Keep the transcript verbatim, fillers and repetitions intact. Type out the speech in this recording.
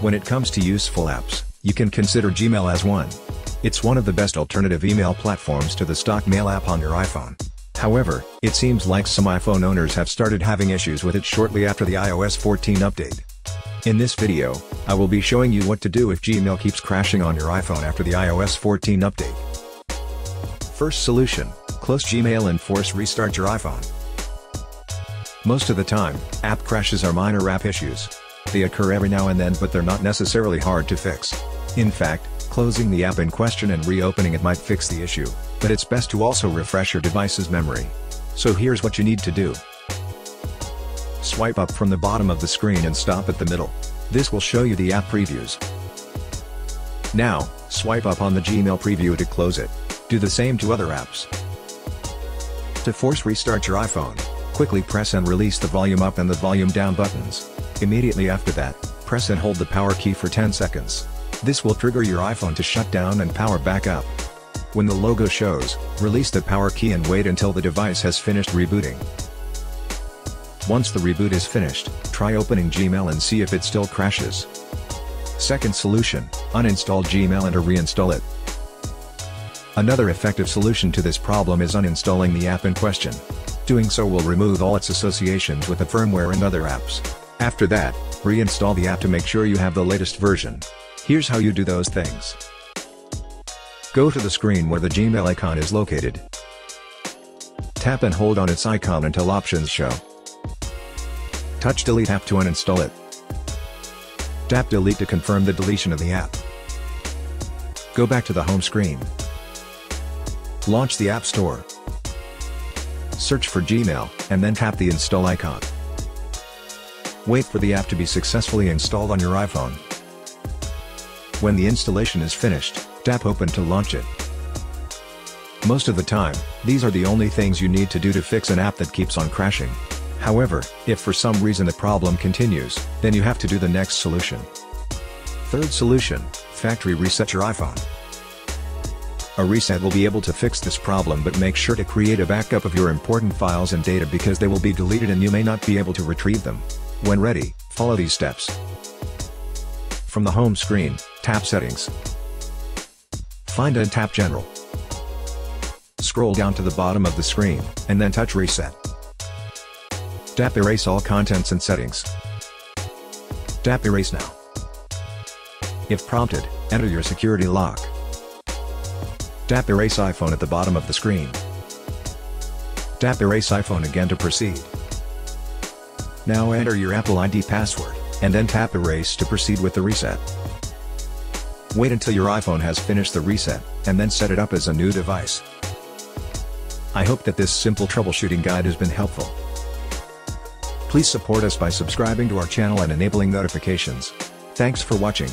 When it comes to useful apps, you can consider Gmail as one. It's one of the best alternative email platforms to the stock mail app on your iPhone. However, it seems like some iPhone owners have started having issues with it shortly after the i O S fourteen update. In this video, I will be showing you what to do if Gmail keeps crashing on your iPhone after the i O S fourteen update. First solution, close Gmail and force restart your iPhone. Most of the time, app crashes are minor app issues. They occur every now and then, but they're not necessarily hard to fix. In fact, closing the app in question and reopening it might fix the issue, but it's best to also refresh your device's memory. So here's what you need to do. Swipe up from the bottom of the screen and stop at the middle. This will show you the app previews. Now, swipe up on the Gmail preview to close it. Do the same to other apps. To force restart your iPhone, quickly press and release the volume up and the volume down buttons. Immediately after that, press and hold the power key for ten seconds. This will trigger your iPhone to shut down and power back up. When the logo shows, release the power key and wait until the device has finished rebooting. Once the reboot is finished, try opening Gmail and see if it still crashes. Second solution, uninstall Gmail and reinstall it. Another effective solution to this problem is uninstalling the app in question. Doing so will remove all its associations with the firmware and other apps. After that, reinstall the app to make sure you have the latest version. Here's how you do those things. Go to the screen where the Gmail icon is located. Tap and hold on its icon until options show. Touch Delete App to uninstall it. Tap Delete to confirm the deletion of the app. Go back to the home screen. Launch the App Store. Search for Gmail, and then tap the Install icon. Wait for the app to be successfully installed on your iPhone. When the installation is finished, tap Open to launch it. Most of the time, these are the only things you need to do to fix an app that keeps on crashing. However, if for some reason the problem continues, then you have to do the next solution. Third solution, factory reset your iPhone. A reset will be able to fix this problem, but make sure to create a backup of your important files and data because they will be deleted and you may not be able to retrieve them. When ready, follow these steps. From the home screen, tap Settings. Find and tap General. Scroll down to the bottom of the screen, and then touch Reset. Tap Erase all contents and settings. Tap Erase now. If prompted, enter your security lock. Tap Erase iPhone at the bottom of the screen. Tap Erase iPhone again to proceed. Now enter your Apple I D password, and then tap Erase to proceed with the reset. Wait until your iPhone has finished the reset, and then set it up as a new device. I hope that this simple troubleshooting guide has been helpful. Please support us by subscribing to our channel and enabling notifications. Thanks for watching.